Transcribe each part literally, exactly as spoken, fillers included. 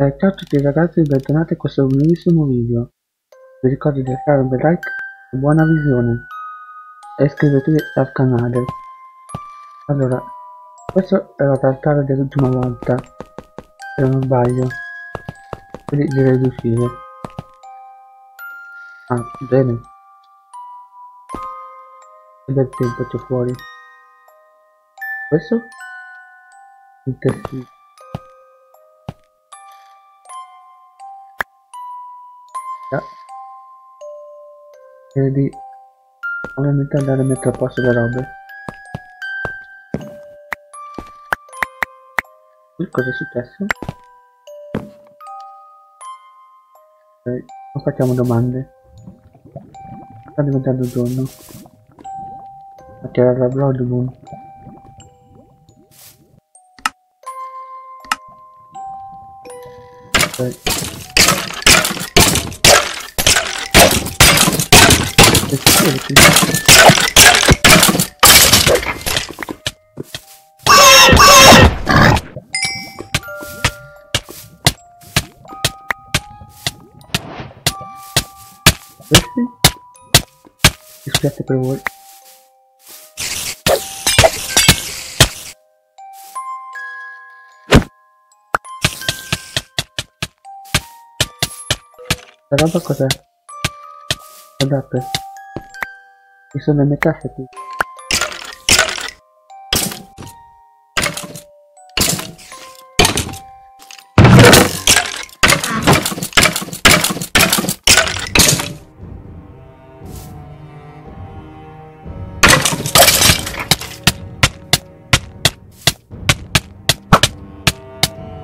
Eh, ciao a tutti ragazzi, bentornati a questo nuovissimo video. Vi ricordo di lasciare un bel like e buona visione, e iscrivetevi al canale. Allora, questo era l'altare dell'ultima volta, se non sbaglio, quindi direi di uscire. Ah, bene, che bel tempo c'è fuori. Questo? Il testino. E di ovviamente andare a mettere a posto le robe. Qui cosa è successo? Ok, non facciamo domande. Sta diventando giorno. Attirare la Blood Moon. Ok. Questi? Scusate per voi. La roba cos'è? Guardate. Ci sono le casse qui.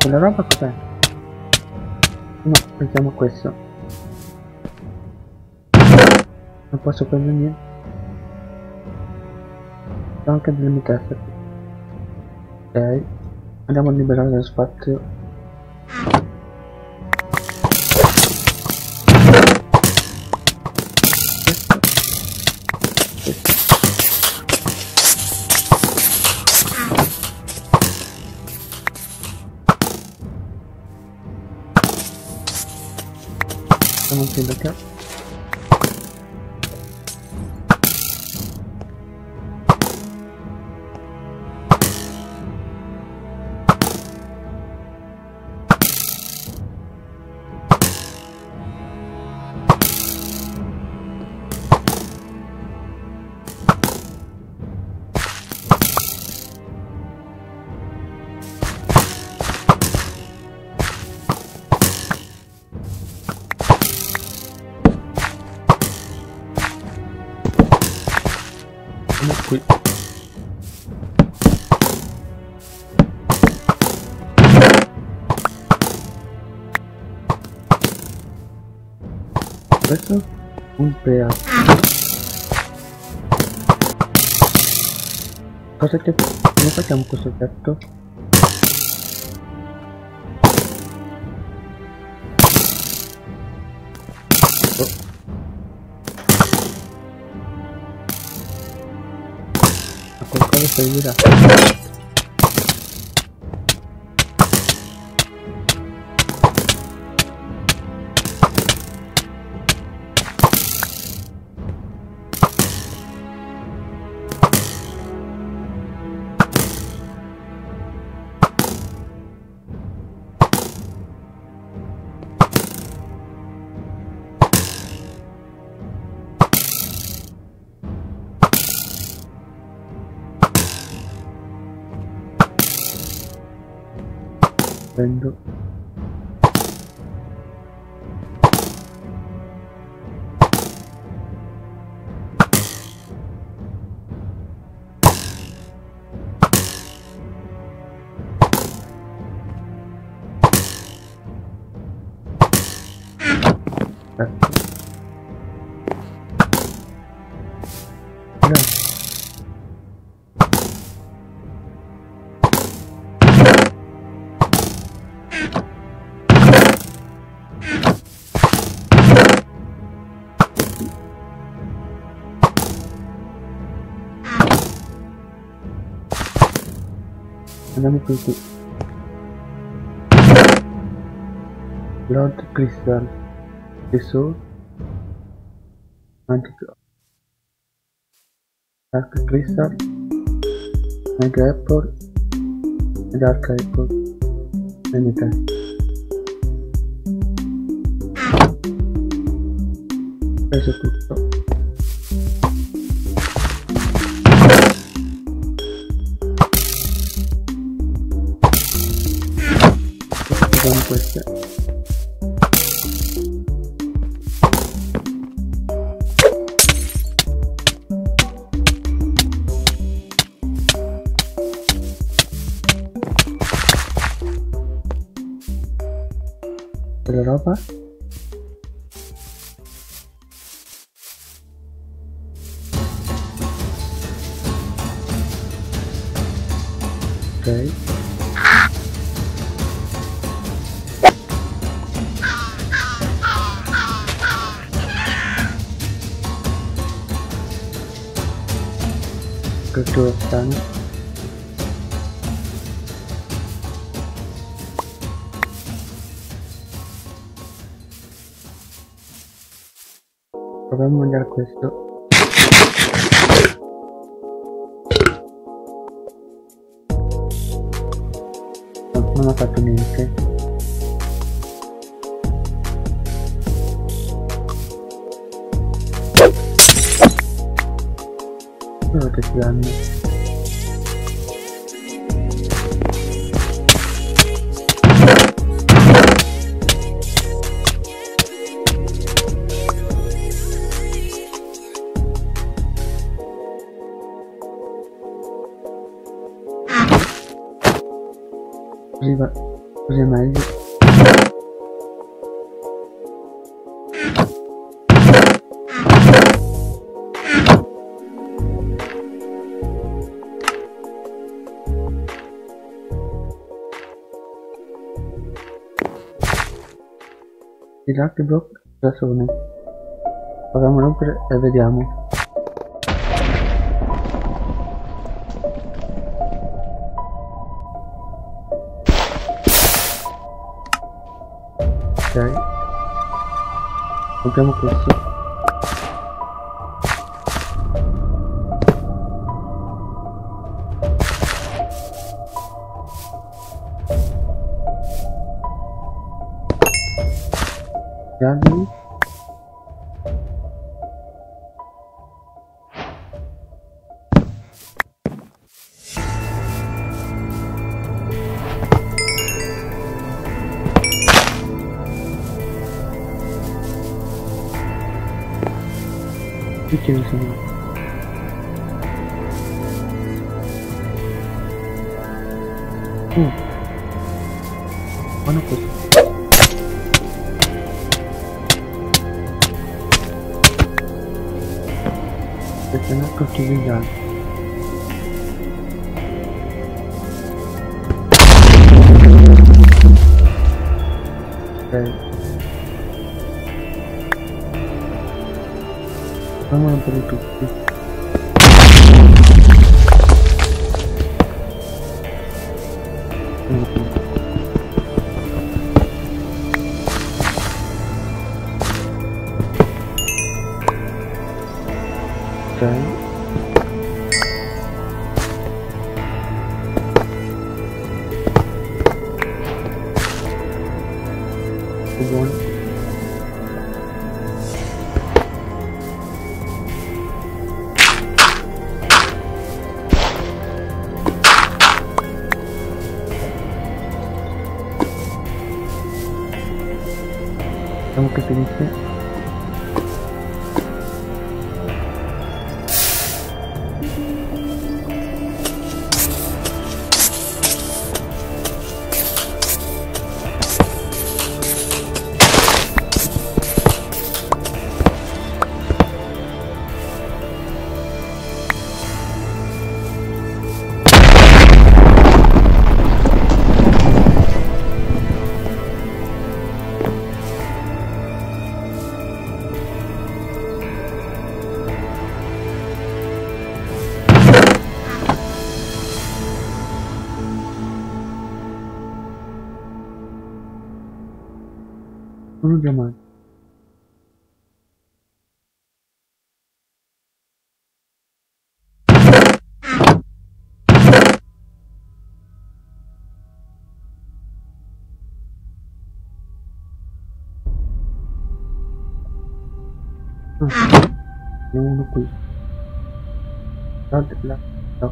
Quella roba cos'è? No, prendiamo questo. Non posso prendere niente. Anche delle mutaffe. Ok, andiamo a liberare lo spazio. Siamo qui da qua. Qui questo un peato. Cosa che come facciamo questo effetto? Oh. Qualcosa servirà. Prendo ah. No. Andiamo qui qui. blood crystal tissue dark crystal and apple and dark apple many times. Eso es todo. Vamos a este. La ropa. Okay. Go to a stand. Proviamo a mangiare questo. Non ho fatto niente. Solo che si danno. Così va, così è meglio. I dark block già sono. Proviamo a rompere e vediamo. Ok, compriamo questo. Gialli. ¿Qué quiero enseñar? Uh. Bueno, pues. Detener continuidad. Okay. Vamos a poner tu. Okay. ¿Cómo que te dice? Rubia mal. Yang lukui, taklah tak.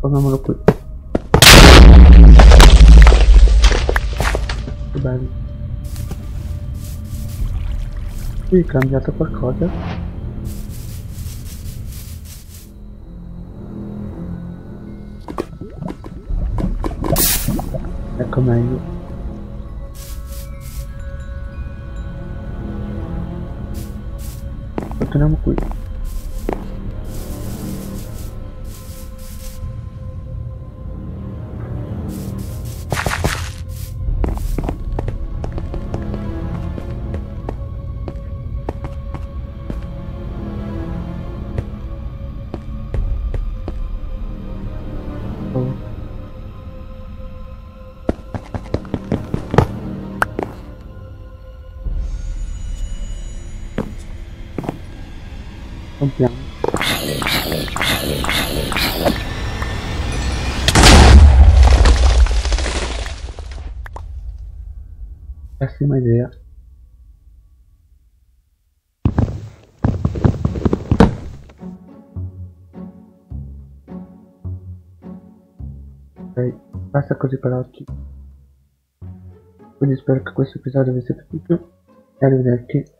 Pengen melukui. Kembali. Ikan jatuh perkosa. Comando tenemos cuidado Confiamos. Pésima idea. Ok, basta così per oggi. Quindi spero che questo episodio vi sia piaciuto e arrivederci.